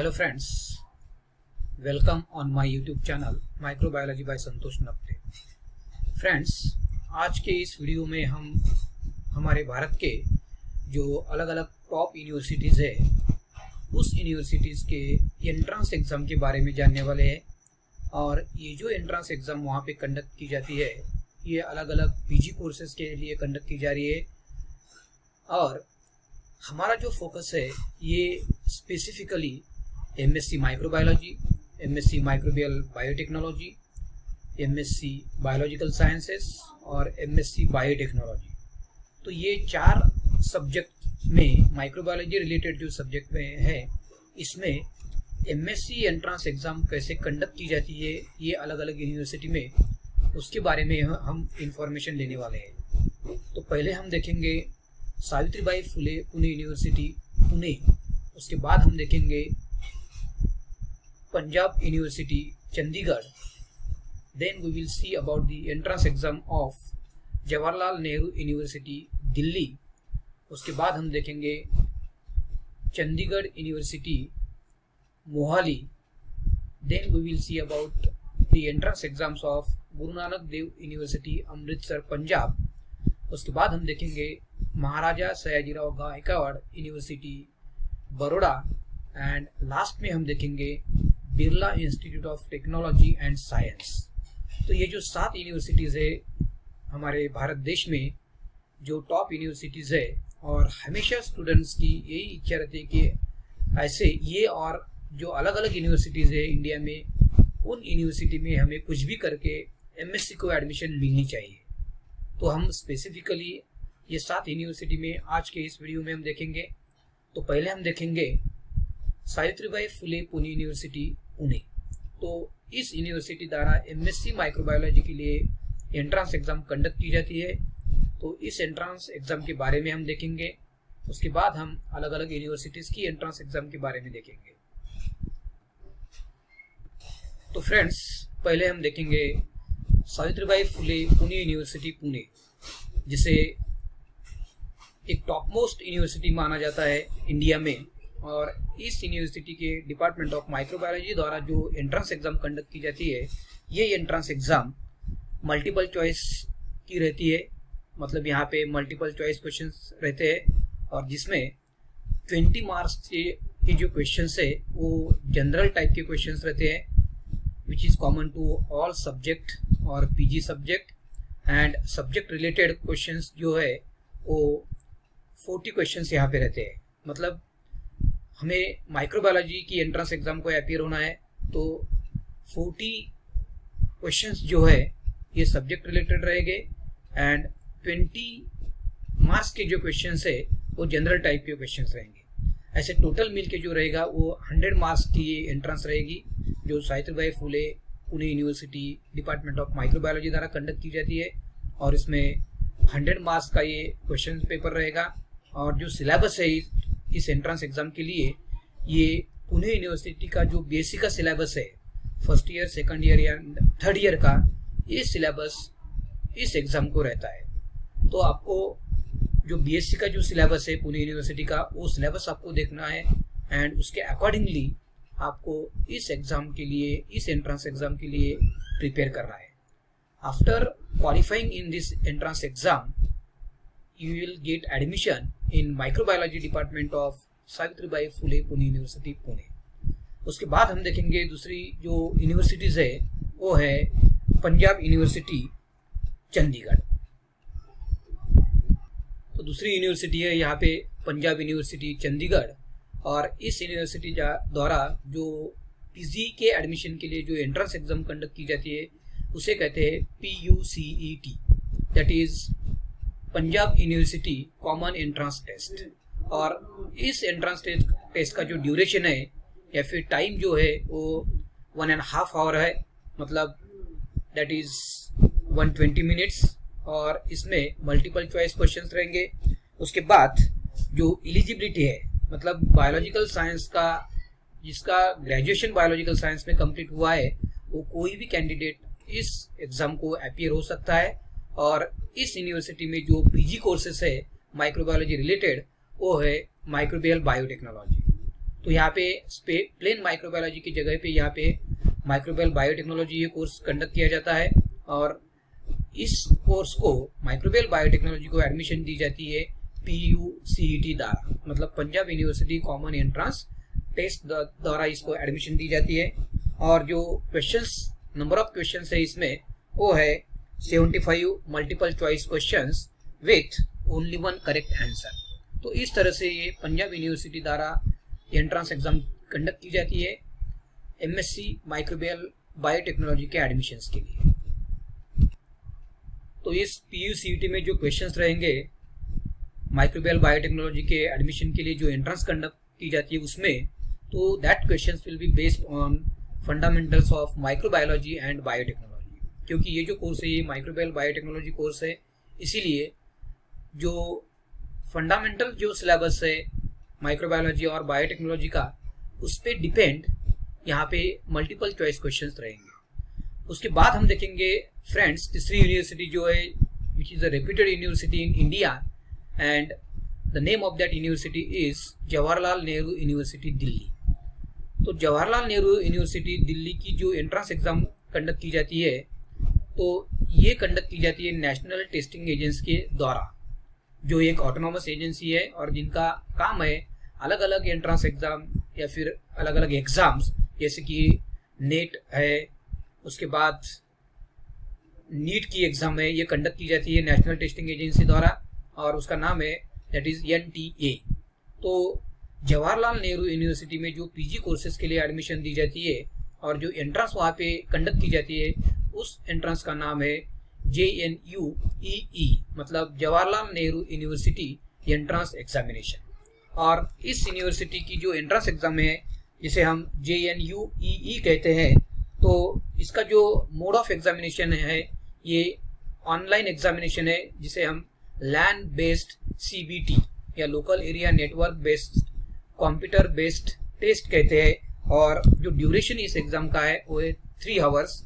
Hello friends, welcome on my YouTube channel Microbiology by Santosh Napte। Friends, आज के इस video में हम हमारे भारत के जो अलग अलग टॉप यूनिवर्सिटीज़ है उस यूनिवर्सिटीज़ के एंट्रेंस एग्ज़ाम के बारे में जानने वाले हैं। और ये जो एंट्रेंस एग्ज़ाम वहाँ पे कंडक्ट की जाती है ये अलग अलग पीजी कोर्सेज़ के लिए कंडक्ट की जा रही है। और हमारा जो फोकस है ये specifically MSc microbiology, MSc microbial biotechnology, MSc biological sciences और MSc बायोटेक्नोलॉजी। तो ये चार सब्जेक्ट में माइक्रोबायोलॉजी रिलेटेड जो सब्जेक्ट में है इसमें MSc एंट्रेंस एग्ज़ाम कैसे कंडक्ट की जाती है ये अलग अलग यूनिवर्सिटी में, उसके बारे में हम इंफॉर्मेशन लेने वाले हैं। तो पहले हम देखेंगे सावित्रीबाई फुले पुणे यूनिवर्सिटी पुणे, उसके बाद हम देखेंगे Punjab university Chandigarh, then we will see about the entrance exam of Jawaharlal Nehru university Delhi, उसके बाद हम देखेंगे Chandigarh university Mohali, then we will see about the entrance exams of Guru Nanak Dev university Amritsar Punjab, उसके बाद हम देखेंगे Maharaja Sayajirao Gaekwad university Baroda, and last में हम देखेंगे Birla institute of technology and science. तो ये जो सात यूनिवर्सिटीज़ है हमारे भारत देश में जो टॉप यूनिवर्सिटीज़ है, और हमेशा स्टूडेंट्स की यही इच्छा रहती है कि ऐसे ये और जो अलग अलग यूनिवर्सिटीज़ है इंडिया में उन यूनिवर्सिटी में हमें कुछ भी करके MSc को एडमिशन मिलनी चाहिए। तो हम स्पेसिफिकली ये सात यूनिवर्सिटी में आज के इस वीडियो में हम देखेंगे। तो पहले हम देखेंगे सावित्रीबाई फुले पुणे यूनिवर्सिटी पुणे। तो इस यूनिवर्सिटी द्वारा MSc माइक्रोबायोलॉजी के लिए एंट्रेंस एग्ज़ाम कंडक्ट की जाती है। तो इस एंट्रेंस एग्ज़ाम के बारे में हम देखेंगे, उसके बाद हम अलग अलग यूनिवर्सिटीज़ की एंट्रेंस एग्ज़ाम के बारे में देखेंगे। तो फ्रेंड्स, पहले हम देखेंगे सावित्रीबाई फुले पुणे यूनिवर्सिटी पुणे, जिसे एक टॉप मोस्ट यूनिवर्सिटी माना जाता है इंडिया में। और इस यूनिवर्सिटी के डिपार्टमेंट ऑफ माइक्रोबायोलॉजी द्वारा जो एंट्रेंस एग्ज़ाम कंडक्ट की जाती है ये एंट्रेंस एग्ज़ाम मल्टीपल चॉइस की रहती है, मतलब यहाँ पे मल्टीपल चॉइस क्वेश्चंस रहते हैं और जिसमें 20 मार्क्स के जो क्वेश्चंस है वो जनरल टाइप के क्वेश्चंस रहते हैं which is common to all subject और PG subject, and subject related questions जो है वो 40 questions यहाँ पे रहते हैं। मतलब हमें माइक्रोबायोलॉजी की एंट्रेंस एग्ज़ाम को अपीयर होना है तो 40 questions जो है ये subject related रहेंगे and 20 marks के जो questions है वो general type के questions रहेंगे। ऐसे टोटल मिल के जो रहेगा वो 100 मार्क्स की ये एंट्रेंस रहेगी जो Savitribai Phule Pune university department of microbiology द्वारा कंडक्ट की जाती है। और इसमें 100 मार्क्स का ये क्वेश्चन पेपर रहेगा। और जो सिलेबस है इस एंट्रेंस एग्ज़ाम के लिए ये पुणे यूनिवर्सिटी का जो BSc का सिलेबस है फर्स्ट ईयर, सेकेंड ईयर या थर्ड ईयर का ये सिलेबस इस एग्ज़ाम को रहता है। तो आपको जो BSc का जो सिलेबस है पुणे यूनिवर्सिटी का वो सिलेबस आपको देखना है एंड उसके अकॉर्डिंगली आपको इस एग्ज़ाम के लिए इस एंट्रेंस एग्ज़ाम के लिए प्रिपेयर करना है। After qualifying in this entrance exam you will get admission in microbiology department of Savitribai Phule Pune university Pune. उसके बाद हम देखेंगे दूसरी जो यूनिवर्सिटीज़ है वो है पंजाब यूनिवर्सिटी चंडीगढ़। तो दूसरी यूनिवर्सिटी है यहाँ पे पंजाब यूनिवर्सिटी चंडीगढ़, और इस यूनिवर्सिटी द्वारा जो PG के एडमिशन के लिए जो एंट्रेंस एग्ज़ाम कंडक्ट की जाती है उसे कहते हैं PUCET, that is Punjab university common entrance test. और इस एंट्रेंस टेस्ट का जो ड्यूरेशन है या फिर टाइम जो है वो 1.5 आवर है, मतलब दैट इज़ 120 मिनट्स। और इसमें मल्टीपल चॉइस क्वेश्चंस रहेंगे। उसके बाद जो एलिजिबिलिटी है, मतलब बायोलॉजिकल साइंस का जिसका ग्रेजुएशन बायोलॉजिकल साइंस में कंप्लीट हुआ है वो कोई भी कैंडिडेट इस एग्ज़ाम को अपीयर हो सकता है। और इस यूनिवर्सिटी में जो PG कोर्सेस है माइक्रोबायोलॉजी रिलेटेड वो है माइक्रोबियल बायोटेक्नोलॉजी। तो यहाँ पे प्लेन माइक्रोबायोलॉजी की जगह पे यहाँ पे माइक्रोबियल बायोटेक्नोलॉजी ये कोर्स कंडक्ट किया जाता है और इस कोर्स को माइक्रोबियल बायोटेक्नोलॉजी को एडमिशन दी जाती है PUCET द्वारा, मतलब Punjab university common entrance test द्वारा इसको एडमिशन दी जाती है। और जो क्वेश्चंस, नंबर ऑफ क्वेश्चंस है इसमें वो है 75 multiple choice questions with only one correct answer. तो इस तरह से ये पंजाब यूनिवर्सिटी द्वारा एंट्रेंस एग्जाम कंडक्ट की जाती है MSc माइक्रोबियल बायोटेक्नोलॉजी के एडमिशन्स के लिए। तो इस PUCET में जो क्वेश्चंस रहेंगे माइक्रोबियल बायोटेक्नोलॉजी के एडमिशन के लिए जो एंट्रेंस कंडक्ट की जाती है उसमें, तो that questions will be based on fundamentals of microbiology and biotechnology, क्योंकि ये जो कोर्स है ये माइक्रोबियल बायोटेक्नोलॉजी कोर्स है, इसीलिए जो फंडामेंटल जो सिलेबस है माइक्रोबायोलॉजी और बायोटेक्नोलॉजी का, उस पर डिपेंड यहाँ पे मल्टीपल चॉइस क्वेश्चंस रहेंगे। उसके बाद हम देखेंगे फ्रेंड्स तीसरी यूनिवर्सिटी जो है which is a reputed university in India and the name of that university is Jawaharlal Nehru university Delhi. तो जवाहरलाल नेहरू यूनिवर्सिटी दिल्ली की जो एंट्रेंस एग्ज़ाम कंडक्ट की जाती है तो ये कंडक्ट की जाती है नेशनल टेस्टिंग एजेंसी के द्वारा, जो एक ऑटोनॉमस एजेंसी है और जिनका काम है अलग अलग एंट्रेंस एग्ज़ाम या फिर अलग अलग एग्ज़ाम्स जैसे कि नेट है, उसके बाद नीट की एग्ज़ाम है, ये कंडक्ट की जाती है नेशनल टेस्टिंग एजेंसी द्वारा और उसका नाम है दैट इज़ NTA। तो जवाहरलाल नेहरू यूनिवर्सिटी में जो PG कोर्सेज के लिए एडमिशन दी जाती है और जो एंट्रेंस वहाँ पे कंडक्ट की जाती है उस एंट्रेंस का नाम है JNUEE, मतलब Jawaharlal Nehru university entrance examination. और इस यूनिवर्सिटी की जो एंट्रेंस एग्ज़ाम है जिसे हम JNUEE कहते हैं, तो इसका जो मोड ऑफ एग्जामिनेशन है ये ऑनलाइन एग्जामिनेशन है जिसे हम लैंड बेस्ड CBT या local area network based computer based test कहते हैं। और जो ड्यूरेशन इस एग्ज़ाम का है वो है 3 आवर्स,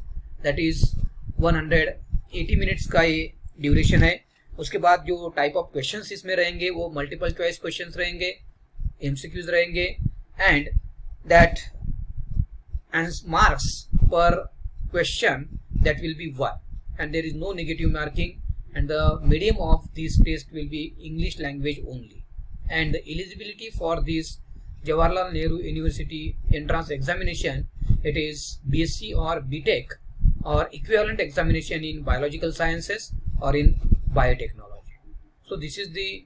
दैट इज़ 180 मिनट्स का ये ड्यूरेशन है। उसके बाद जो टाइप ऑफ क्वेश्चंस इसमें रहेंगे वो मल्टीपल चॉइस क्वेश्चंस रहेंगे, MCQs रहेंगे and that marks per question that will be 1, and there is no negative marking, and the medium of this test will be English language only. And the eligibility for this Jawaharlal Nehru University entrance examination, it is BSc or BTech or equivalent examination in biological sciences or in biotechnology. So this is the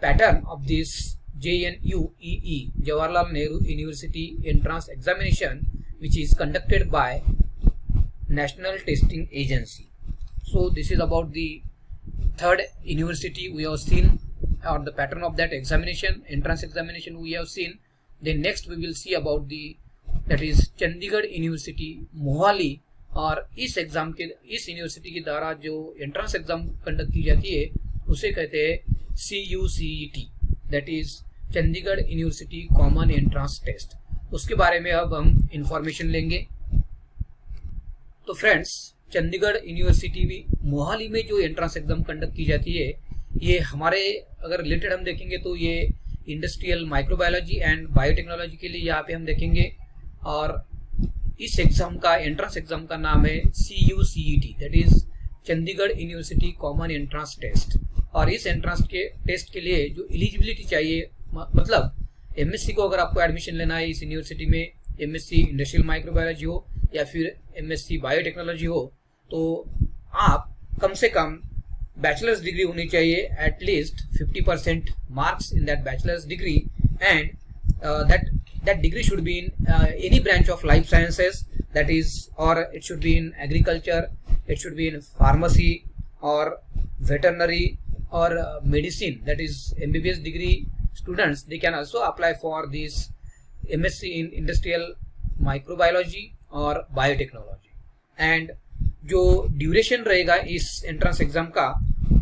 pattern of this JNUEE. Nehru University Entrance Examination, which is conducted by National Testing Agency. So this is about the third university we have seen, or the pattern of that examination, entrance examination we have seen. Then next we will see about that is Chandigarh University, Mohali. और इस university के द्वारा जो entrance exam conduct की जाती है उसे कहते हैं CUCT, that is Chandigarh university common entrance test. उसके बारे में अब हम इंफॉर्मेशन लेंगे। तो फ्रेंड्स चंडीगढ़ यूनिवर्सिटी भी मोहाली में जो एंट्रेंस एग्ज़ाम कंडक्ट की जाती है ये हमारे अगर रिलेटेड हम देखेंगे तो ये इंडस्ट्रियल माइक्रोबायोलॉजी एंड बायोटेक्नोलॉजी के लिए यहाँ पर हम देखेंगे। और इस एग्ज़ाम का एंट्रेंस एग्ज़ाम का नाम है CUCT, that is Chandigarh university common entrance test. और इस एंट्रेंस के टेस्ट के लिए जो एलिजिबिलिटी चाहिए, मतलब MSc को अगर आपको एडमिशन लेना है इस यूनिवर्सिटी में, MSc इंडस्ट्रियल माइक्रोबायोलॉजी हो या फिर MSc बायोटेक्नोलॉजी हो, तो आप कम से कम बैचलर्स डिग्री होनी चाहिए, at least 50% marks in that bachelors degree and that degree should be in any branch of life sciences, that is, or it should be in agriculture, it should be in pharmacy or veterinary or medicine, that is MBBS degree students, they can also apply for this MSc in industrial microbiology or biotechnology. And जो duration रहेगा इस entrance exam का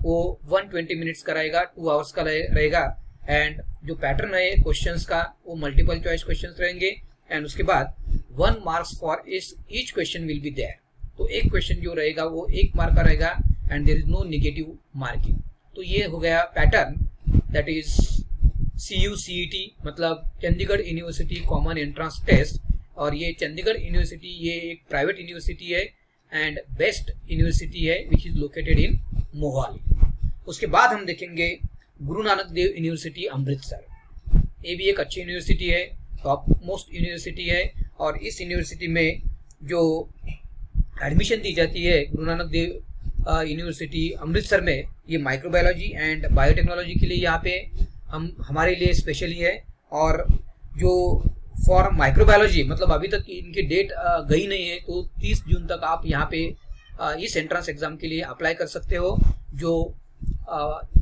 वो 120 minutes का रहेगा, 2 hours का रहेगा and जो पैटर्न है क्वेश्चंस का वो मल्टीपल चॉइस क्वेश्चंस रहेंगे एंड उसके बाद 1 marks for each question will be there. तो एक क्वेश्चन जो रहेगा वो 1 मार्क का रहेगा and there is no negative marking. तो ये हो गया पैटर्न दैट इज CUCT मतलब Chandigarh university common entrance test, और ये चंडीगढ़ यूनिवर्सिटी ये एक प्राइवेट यूनिवर्सिटी है एंड बेस्ट यूनिवर्सिटी है which is located in Mohali. उसके बाद हम देखेंगे गुरु नानक देव यूनिवर्सिटी अमृतसर, ये भी एक अच्छी यूनिवर्सिटी है, टॉप मोस्ट यूनिवर्सिटी है, और इस यूनिवर्सिटी में जो एडमिशन दी जाती है गुरु नानक देव यूनिवर्सिटी अमृतसर में, ये माइक्रोबायोलॉजी एंड बायोटेक्नोलॉजी के लिए यहाँ पे हमारे लिए स्पेशली है। और जो फॉर माइक्रोबायोलॉजी मतलब अभी तक इनकी डेट गई नहीं है, तो 30 जून तक आप यहाँ पे इस एंट्रेंस एग्जाम के लिए अप्लाई कर सकते हो, जो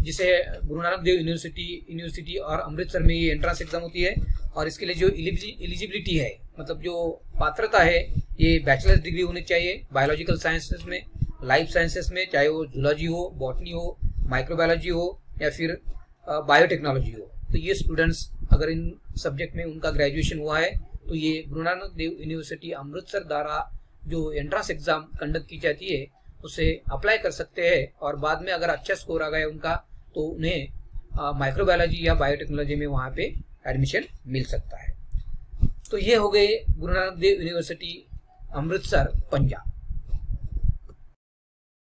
जिसे गुरु नानक देव यूनिवर्सिटी और अमृतसर में ये एंट्रेंस एग्जाम होती है। और इसके लिए जो एलिजिबिलिटी है मतलब जो पात्रता है, ये बैचलर्स डिग्री होनी चाहिए बायोलॉजिकल साइंसेस में, लाइफ साइंसेस में, चाहे वो जूलॉजी हो, बॉटनी हो, माइक्रोबायोलॉजी हो या फिर बायोटेक्नोलॉजी हो। तो ये स्टूडेंट्स अगर इन सब्जेक्ट में उनका ग्रेजुएशन हुआ है तो ये गुरु नानक देव यूनिवर्सिटी अमृतसर द्वारा जो एंट्रेंस एग्जाम कंडक्ट की जाती है उसे अप्लाई कर सकते हैं, और बाद में अगर अच्छा स्कोर आ गया उनका तो उन्हें माइक्रोबायोलॉजी या बायोटेक्नोलॉजी में वहाँ पे एडमिशन मिल सकता है। तो ये हो गए गुरु नानक देव यूनिवर्सिटी अमृतसर पंजाब।